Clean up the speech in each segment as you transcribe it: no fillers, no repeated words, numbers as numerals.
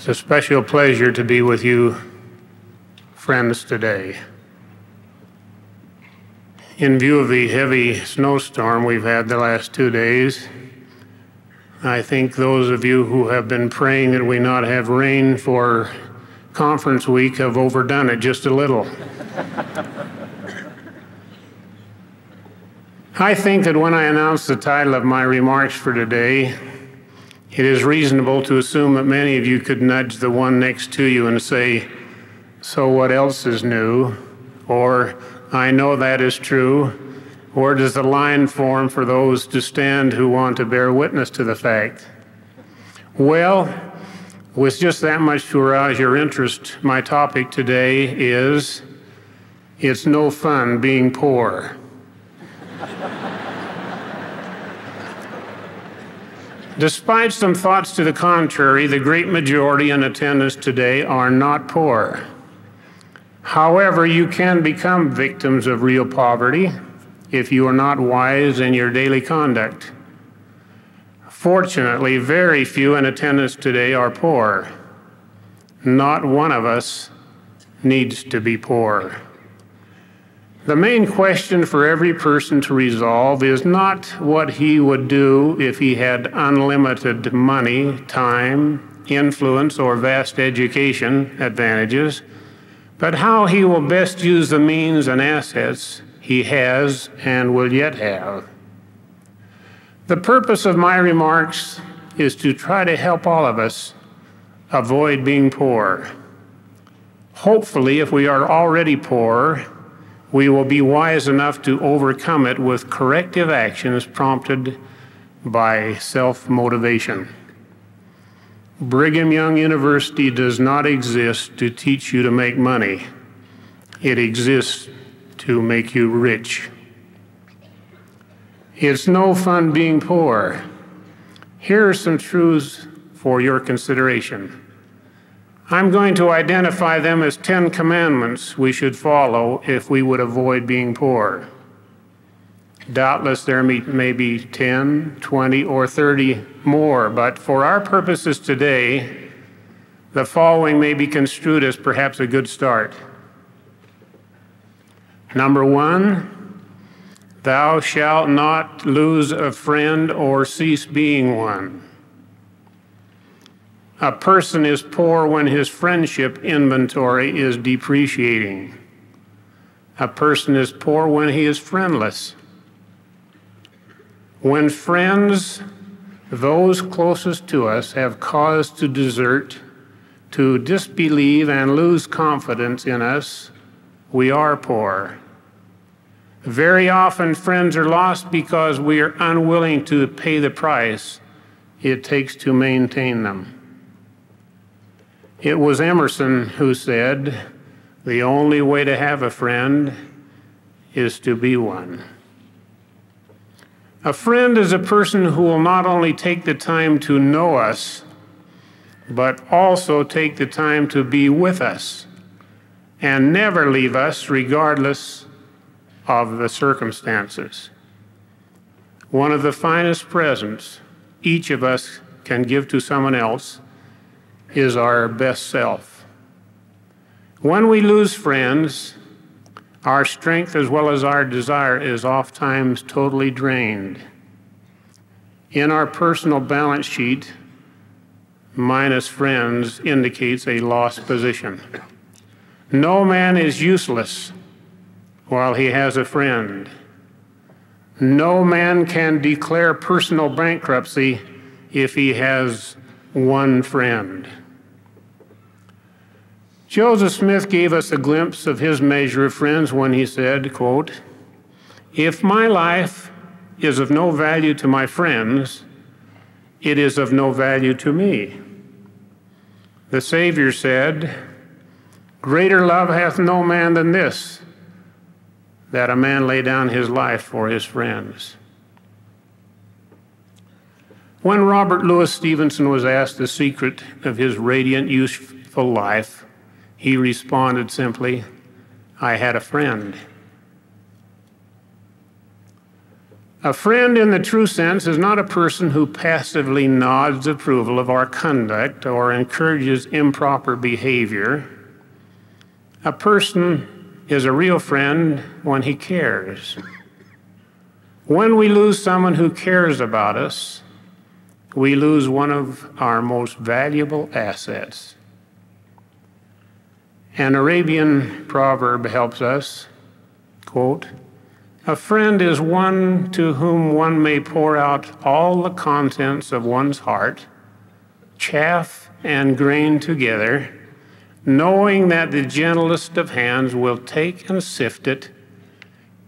It's a special pleasure to be with you, friends, today. In view of the heavy snowstorm we've had the last 2 days, I think those of you who have been praying that we not have rain for conference week have overdone it just a little. I think that when I announce the title of my remarks for today, it is reasonable to assume that many of you could nudge the one next to you and say, "So what else is new?" Or, "I know that is true." Or does the line form for those to stand who want to bear witness to the fact? Well, with just that much to arouse your interest, my topic today is, "It's no fun being poor." Despite some thoughts to the contrary, the great majority in attendance today are not poor. However, you can become victims of real poverty if you are not wise in your daily conduct. Fortunately, very few in attendance today are poor. Not one of us needs to be poor. The main question for every person to resolve is not what he would do if he had unlimited money, time, influence, or vast education advantages, but how he will best use the means and assets he has and will yet have. The purpose of my remarks is to try to help all of us avoid being poor. Hopefully, if we are already poor, we will be wise enough to overcome it with corrective actions prompted by self-motivation. Brigham Young University does not exist to teach you to make money. It exists to make you rich. It's no fun being poor. Here are some truths for your consideration. I'm going to identify them as 10 commandments we should follow if we would avoid being poor. Doubtless there may be 10, 20, or 30 more, but for our purposes today, the following may be construed as perhaps a good start. Number one, thou shalt not lose a friend or cease being one. A person is poor when his friendship inventory is depreciating. A person is poor when he is friendless. When friends, those closest to us, have cause to desert, to disbelieve and lose confidence in us, we are poor. Very often friends are lost because we are unwilling to pay the price it takes to maintain them. It was Emerson who said, "The only way to have a friend is to be one." A friend is a person who will not only take the time to know us, but also take the time to be with us and never leave us regardless of the circumstances. One of the finest presents each of us can give to someone else is our best self. When we lose friends, our strength as well as our desire is oftentimes totally drained. In our personal balance sheet, minus friends indicates a lost position. No man is useless while he has a friend. No man can declare personal bankruptcy if he has one friend. Joseph Smith gave us a glimpse of his measure of friends when he said, quote, "If my life is of no value to my friends, it is of no value to me." The Savior said, "Greater love hath no man than this, that a man lay down his life for his friends." When Robert Louis Stevenson was asked the secret of his radiant, useful life, he responded simply, "I had a friend." A friend in the true sense is not a person who passively nods approval of our conduct or encourages improper behavior. A person is a real friend when he cares. When we lose someone who cares about us, we lose one of our most valuable assets. An Arabian proverb helps us, quote, "A friend is one to whom one may pour out all the contents of one's heart, chaff and grain together, knowing that the gentlest of hands will take and sift it,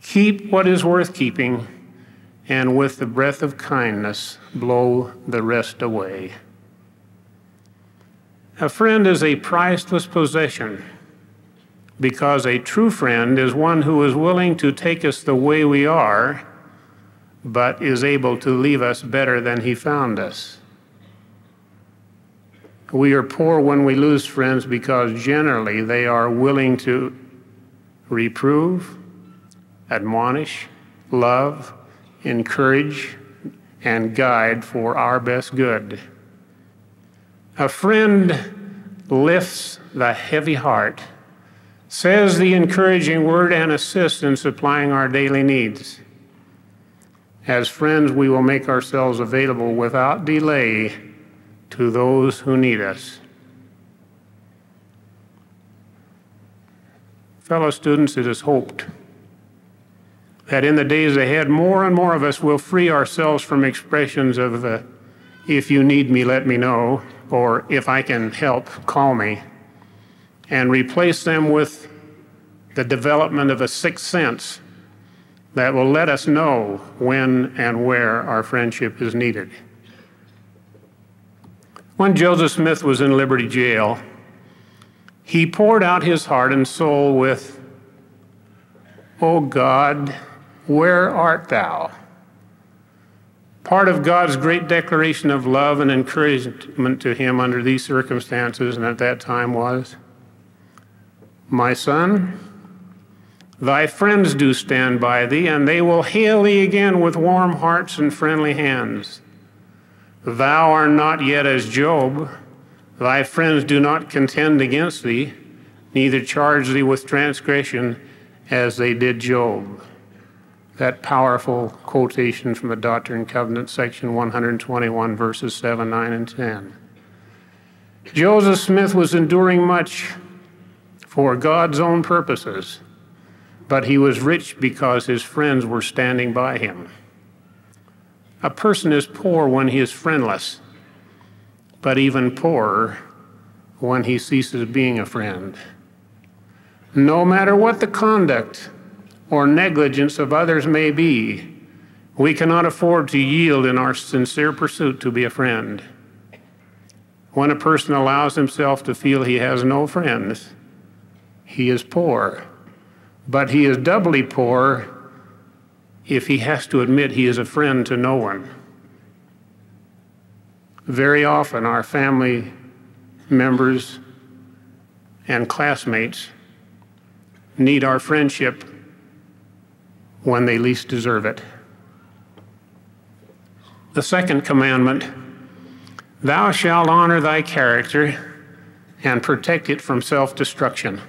keep what is worth keeping, and with the breath of kindness blow the rest away." A friend is a priceless possession, because a true friend is one who is willing to take us the way we are, but is able to leave us better than he found us. We are poor when we lose friends because generally they are willing to reprove, admonish, love, encourage, and guide for our best good. A friend lifts the heavy heart, says the encouraging word, and assists in supplying our daily needs. As friends, we will make ourselves available without delay to those who need us. Fellow students, it is hoped that in the days ahead, more and more of us will free ourselves from expressions of "if you need me, let me know," or "if I can help, call me," and replace them with the development of a sixth sense that will let us know when and where our friendship is needed. When Joseph Smith was in Liberty Jail, he poured out his heart and soul with, "O God, where art thou?" Part of God's great declaration of love and encouragement to him under these circumstances and at that time was, "My son, thy friends do stand by thee, and they will hail thee again with warm hearts and friendly hands. Thou art not yet as Job, thy friends do not contend against thee, neither charge thee with transgression as they did Job." That powerful quotation from the Doctrine and Covenants, section 121, verses 7, 9, and 10. Joseph Smith was enduring much for God's own purposes, but he was rich because his friends were standing by him. A person is poor when he is friendless, but even poorer when he ceases being a friend. No matter what the conduct or negligence of others may be, we cannot afford to yield in our sincere pursuit to be a friend. When a person allows himself to feel he has no friends, he is poor, but he is doubly poor if he has to admit he is a friend to no one. Very often our family members and classmates need our friendship when they least deserve it. The second commandment, "Thou shalt honor thy character and protect it from self-destruction."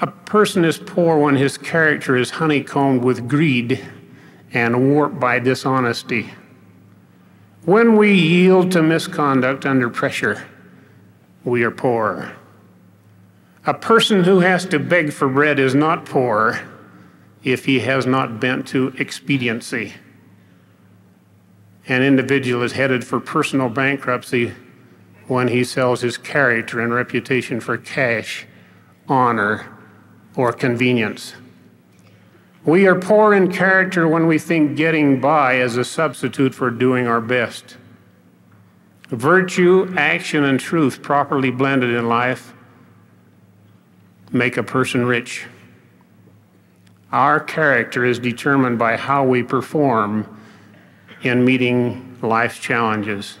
A person is poor when his character is honeycombed with greed and warped by dishonesty. When we yield to misconduct under pressure, we are poor. A person who has to beg for bread is not poor if he has not bent to expediency. An individual is headed for personal bankruptcy when he sells his character and reputation for cash, honor, or convenience. We are poor in character when we think getting by is a substitute for doing our best. Virtue, action, and truth properly blended in life make a person rich. Our character is determined by how we perform in meeting life's challenges.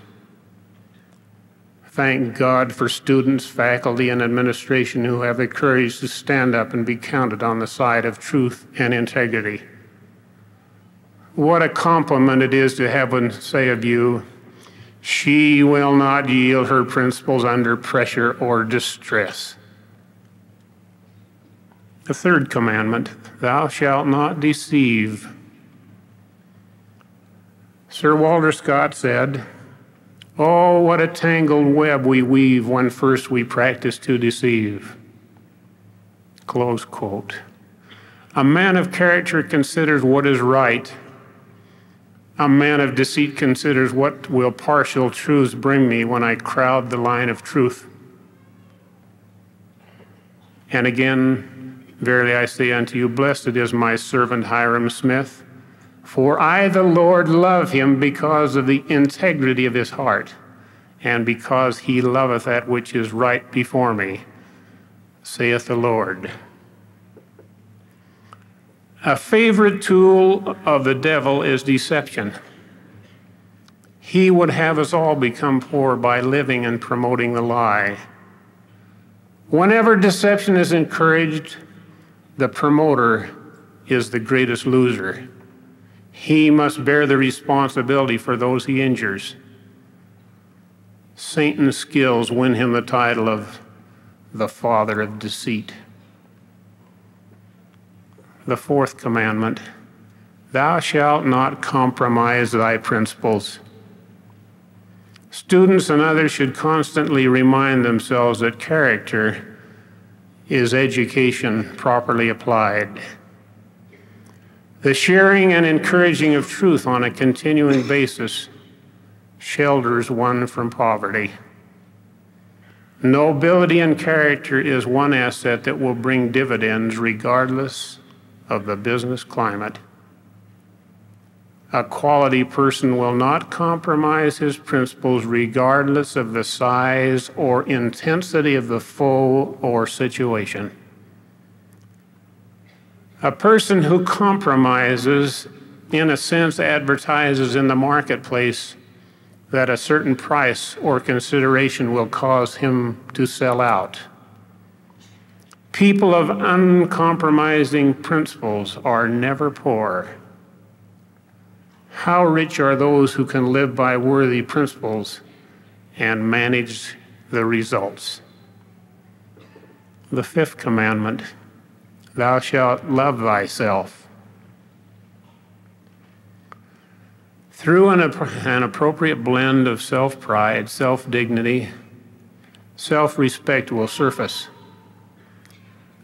Thank God for students, faculty, and administration who have the courage to stand up and be counted on the side of truth and integrity. What a compliment it is to have one say of you, "She will not yield her principles under pressure or distress." The third commandment, thou shalt not deceive. Sir Walter Scott said, "Oh, what a tangled web we weave when first we practice to deceive." Close quote. A man of character considers what is right. A man of deceit considers what will partial truths bring me when I crowd the line of truth. And again, verily I say unto you, blessed is my servant Hiram Smith, for I, the Lord, love him because of the integrity of his heart, and because he loveth that which is right before me, saith the Lord. A favorite tool of the devil is deception. He would have us all become poor by living and promoting the lie. Whenever deception is encouraged, the promoter is the greatest loser. He must bear the responsibility for those he injures. Satan's skills win him the title of the father of deceit. The fourth commandment, thou shalt not compromise thy principles. Students and others should constantly remind themselves that character is education properly applied. The sharing and encouraging of truth on a continuing basis shelters one from poverty. Nobility and character is one asset that will bring dividends regardless of the business climate. A quality person will not compromise his principles regardless of the size or intensity of the foe or situation. A person who compromises, in a sense, advertises in the marketplace that a certain price or consideration will cause him to sell out. People of uncompromising principles are never poor. How rich are those who can live by worthy principles and manage the results? The fifth commandment, thou shalt love thyself. Through an appropriate blend of self-pride, self-dignity, self-respect will surface.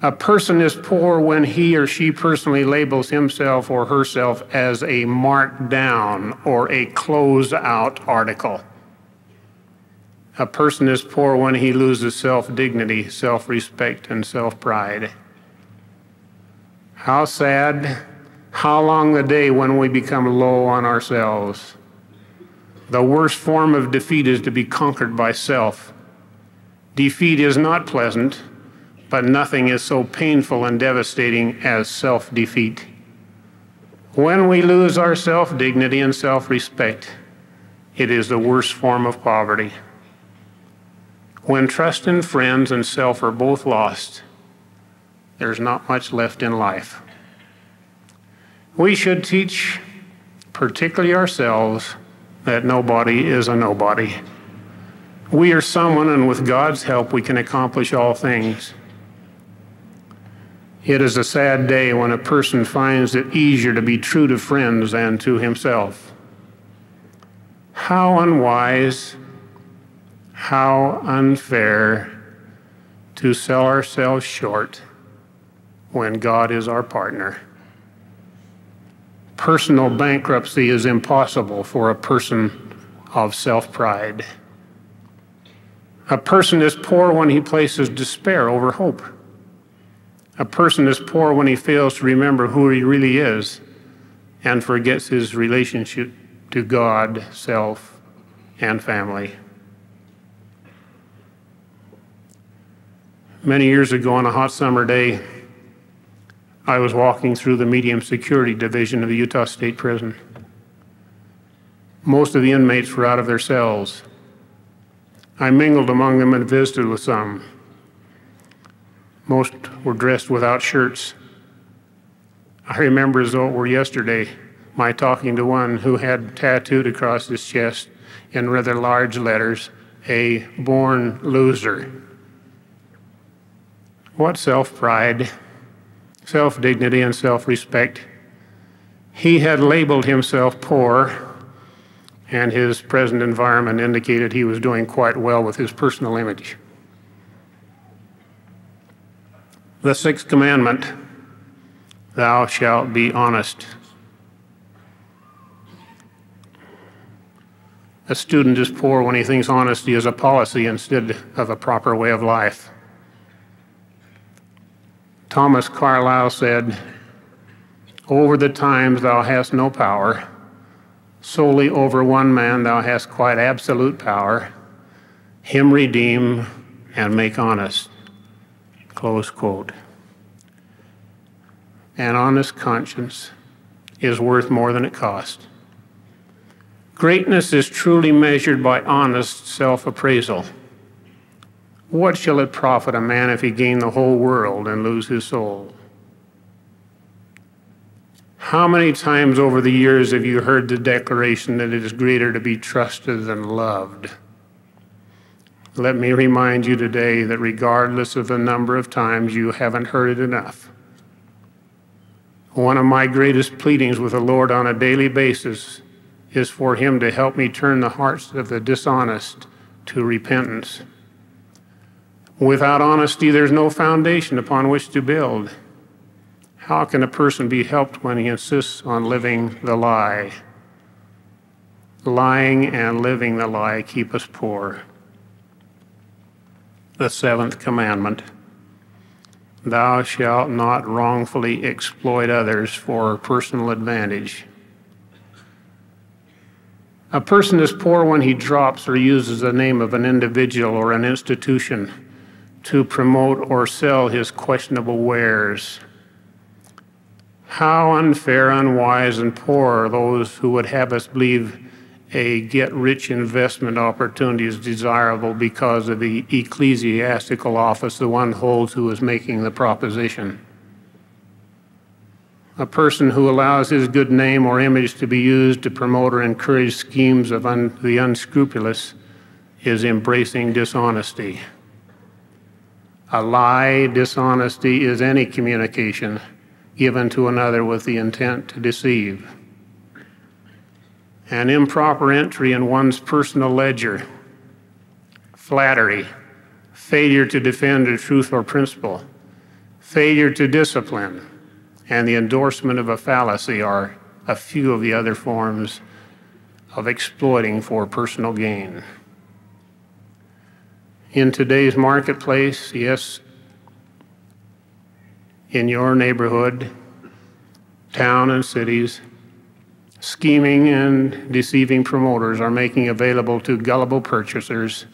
A person is poor when he or she personally labels himself or herself as a markdown or a close-out article. A person is poor when he loses self-dignity, self-respect, and self-pride. How sad, how long the day when we become low on ourselves. The worst form of defeat is to be conquered by self. Defeat is not pleasant, but nothing is so painful and devastating as self-defeat. When we lose our self-dignity and self-respect, it is the worst form of poverty. When trust in friends and self are both lost, there's not much left in life. We should teach, particularly ourselves, that nobody is a nobody. We are someone, and with God's help, we can accomplish all things. It is a sad day when a person finds it easier to be true to friends than to himself. How unwise, how unfair to sell ourselves short when God is our partner. Personal bankruptcy is impossible for a person of self-pride. A person is poor when he places despair over hope. A person is poor when he fails to remember who he really is and forgets his relationship to God, self, and family. Many years ago on a hot summer day, I was walking through the medium security division of the Utah State Prison. Most of the inmates were out of their cells. I mingled among them and visited with some. Most were dressed without shirts. I remember as though it were yesterday my talking to one who had tattooed across his chest in rather large letters, "A born loser." What self-pride, self-dignity, and self-respect. He had labeled himself poor, and his present environment indicated he was doing quite well with his personal image. The sixth commandment, thou shalt be honest. A student is poor when he thinks honesty is a policy instead of a proper way of life. Thomas Carlyle said, "Over the times thou hast no power, solely over one man thou hast quite absolute power, him redeem and make honest." Close quote. An honest conscience is worth more than it costs. Greatness is truly measured by honest self-appraisal. What shall it profit a man if he gain the whole world and lose his soul? How many times over the years have you heard the declaration that it is greater to be trusted than loved? Let me remind you today that regardless of the number of times, you haven't heard it enough. One of my greatest pleadings with the Lord on a daily basis is for him to help me turn the hearts of the dishonest to repentance. Without honesty, there's no foundation upon which to build. How can a person be helped when he insists on living the lie? Lying and living the lie keep us poor. The seventh commandment, thou shalt not wrongfully exploit others for personal advantage. A person is poor when he drops or uses the name of an individual or an institution to promote or sell his questionable wares. How unfair, unwise, and poor are those who would have us believe a get-rich investment opportunity is desirable because of the ecclesiastical office the one holds who is making the proposition. A person who allows his good name or image to be used to promote or encourage schemes of the unscrupulous is embracing dishonesty. A lie, dishonesty, is any communication given to another with the intent to deceive. An improper entry in one's personal ledger, flattery, failure to defend a truth or principle, failure to discipline, and the endorsement of a fallacy are a few of the other forms of exploiting for personal gain. In today's marketplace, yes, in your neighborhood, town, and cities, scheming and deceiving promoters are making available to gullible purchasers,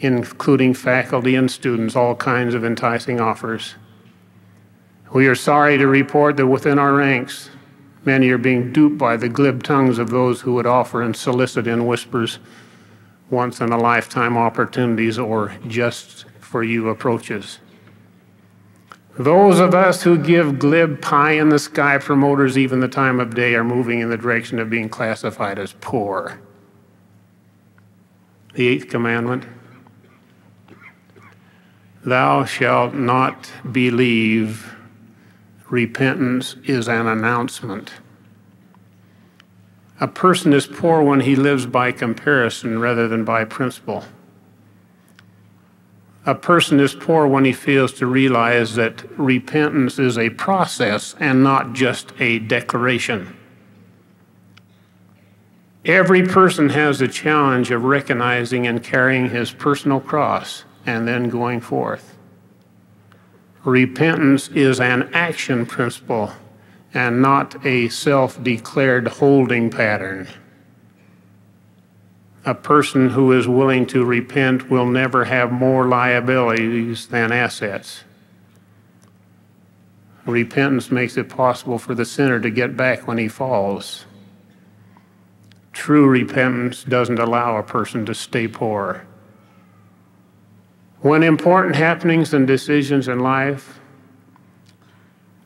including faculty and students, all kinds of enticing offers. We are sorry to report that within our ranks, many are being duped by the glib tongues of those who would offer and solicit in whispers once-in-a-lifetime opportunities or just-for-you approaches. Those of us who give glib, pie-in-the-sky promoters even the time of day are moving in the direction of being classified as poor. The eighth commandment, thou shalt not believe. Repentance is an announcement. A person is poor when he lives by comparison rather than by principle. A person is poor when he fails to realize that repentance is a process and not just a declaration. Every person has the challenge of recognizing and carrying his personal cross and then going forth. Repentance is an action principle and not a self-declared holding pattern. A person who is willing to repent will never have more liabilities than assets. Repentance makes it possible for the sinner to get back when he falls. True repentance doesn't allow a person to stay poor. When important happenings and decisions in life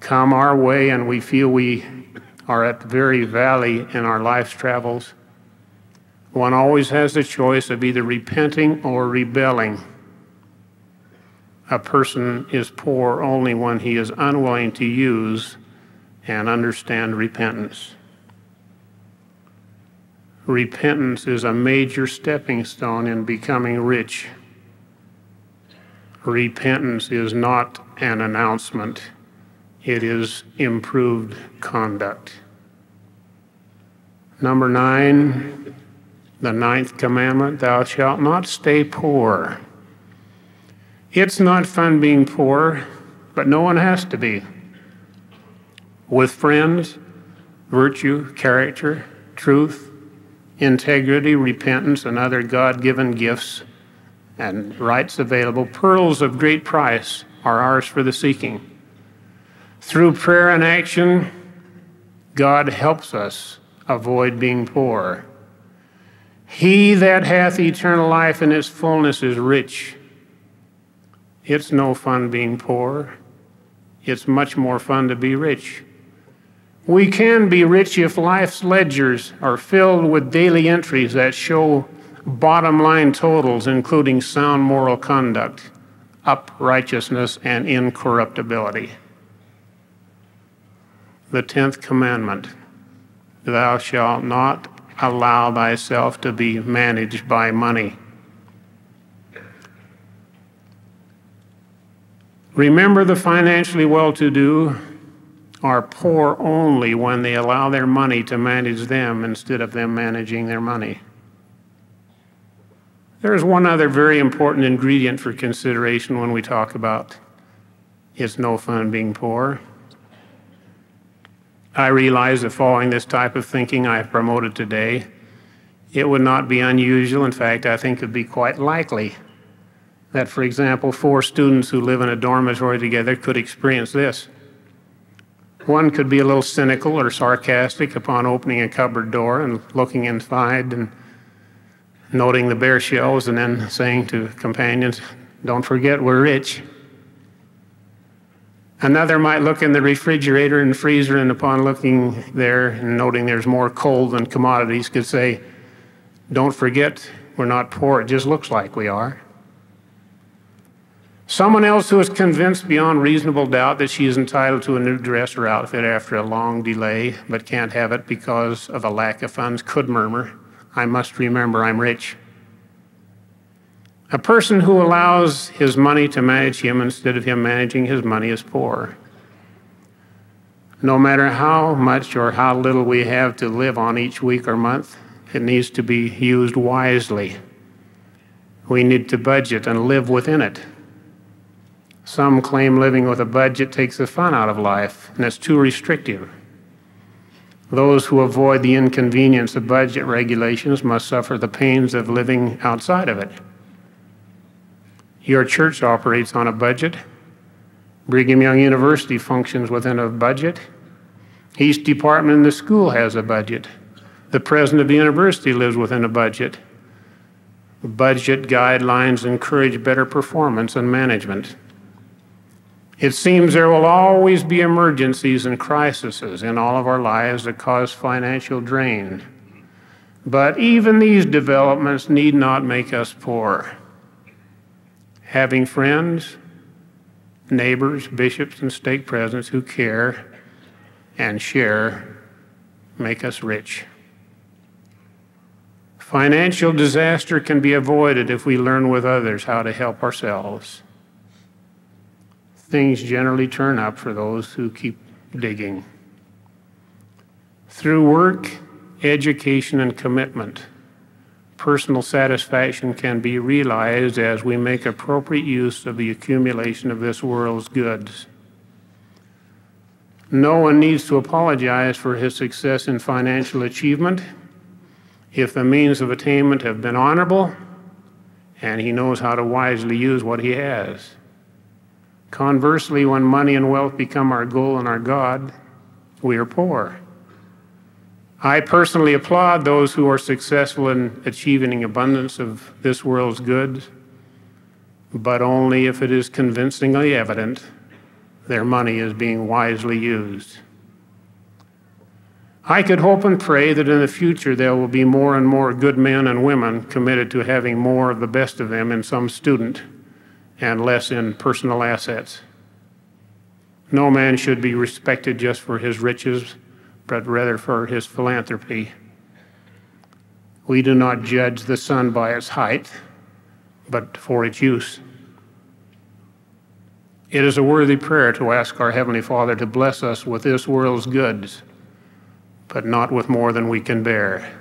come our way and we feel we are at the very valley in our life's travels, one always has the choice of either repenting or rebelling. A person is poor only when he is unwilling to use and understand repentance. Repentance is a major stepping stone in becoming rich. Repentance is not an announcement. It is improved conduct. Number 9, the 9th commandment, thou shalt not stay poor. It's not fun being poor, but no one has to be. With friends, virtue, character, truth, integrity, repentance, and other God-given gifts and rights available, pearls of great price are ours for the seeking. Through prayer and action, God helps us avoid being poor. He that hath eternal life in its fullness is rich. It's no fun being poor. It's much more fun to be rich. We can be rich if life's ledgers are filled with daily entries that show bottom line totals, including sound moral conduct, uprightness, and incorruptibility. The 10th commandment, thou shalt not allow thyself to be managed by money. Remember, the financially well-to-do are poor only when they allow their money to manage them instead of them managing their money. There is one other very important ingredient for consideration when we talk about it's no fun being poor. I realize that following this type of thinking I have promoted today, it would not be unusual. In fact, I think it would be quite likely that, for example, 4 students who live in a dormitory together could experience this. One could be a little cynical or sarcastic upon opening a cupboard door and looking inside and noting the bare shelves and then saying to companions, "Don't forget, we're rich." Another might look in the refrigerator and freezer, and upon looking there and noting there's more coal than commodities, could say, "Don't forget, we're not poor, it just looks like we are." Someone else who is convinced beyond reasonable doubt that she is entitled to a new dress or outfit after a long delay but can't have it because of a lack of funds could murmur, "I must remember I'm rich." A person who allows his money to manage him instead of him managing his money is poor. No matter how much or how little we have to live on each week or month, it needs to be used wisely. We need to budget and live within it. Some claim living with a budget takes the fun out of life, and it's too restrictive. Those who avoid the inconvenience of budget regulations must suffer the pains of living outside of it. Your church operates on a budget. Brigham Young University functions within a budget. Each department in the school has a budget. The president of the university lives within a budget. Budget guidelines encourage better performance and management. It seems there will always be emergencies and crises in all of our lives that cause financial drain. But even these developments need not make us poor. Having friends, neighbors, bishops, and stake presidents who care and share make us rich. Financial disaster can be avoided if we learn with others how to help ourselves. Things generally turn up for those who keep digging. Through work, education, and commitment, personal satisfaction can be realized as we make appropriate use of the accumulation of this world's goods. No one needs to apologize for his success in financial achievement if the means of attainment have been honorable and he knows how to wisely use what he has. Conversely, when money and wealth become our goal and our God, we are poor. I personally applaud those who are successful in achieving abundance of this world's goods, but only if it is convincingly evident their money is being wisely used. I could hope and pray that in the future there will be more and more good men and women committed to having more of the best of them in some student and less in personal assets. No man should be respected just for his riches, but rather for his philanthropy. We do not judge the sun by its height, but for its use. It is a worthy prayer to ask our Heavenly Father to bless us with this world's goods, but not with more than we can bear.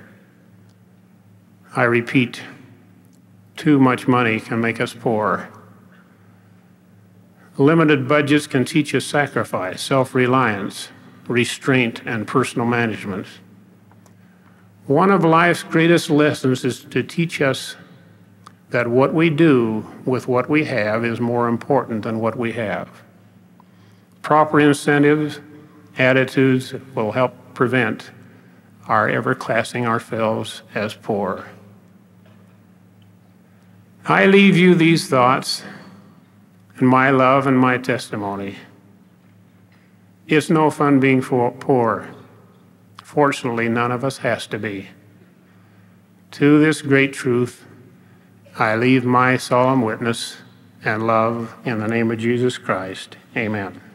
I repeat, too much money can make us poor. Limited budgets can teach us sacrifice, self-reliance, restraint, and personal management. One of life's greatest lessons is to teach us that what we do with what we have is more important than what we have. Proper incentives, attitudes will help prevent our ever classing ourselves as poor. I leave you these thoughts and my love and my testimony. It's no fun being poor. Fortunately, none of us has to be. To this great truth, I leave my solemn witness and love in the name of Jesus Christ. Amen.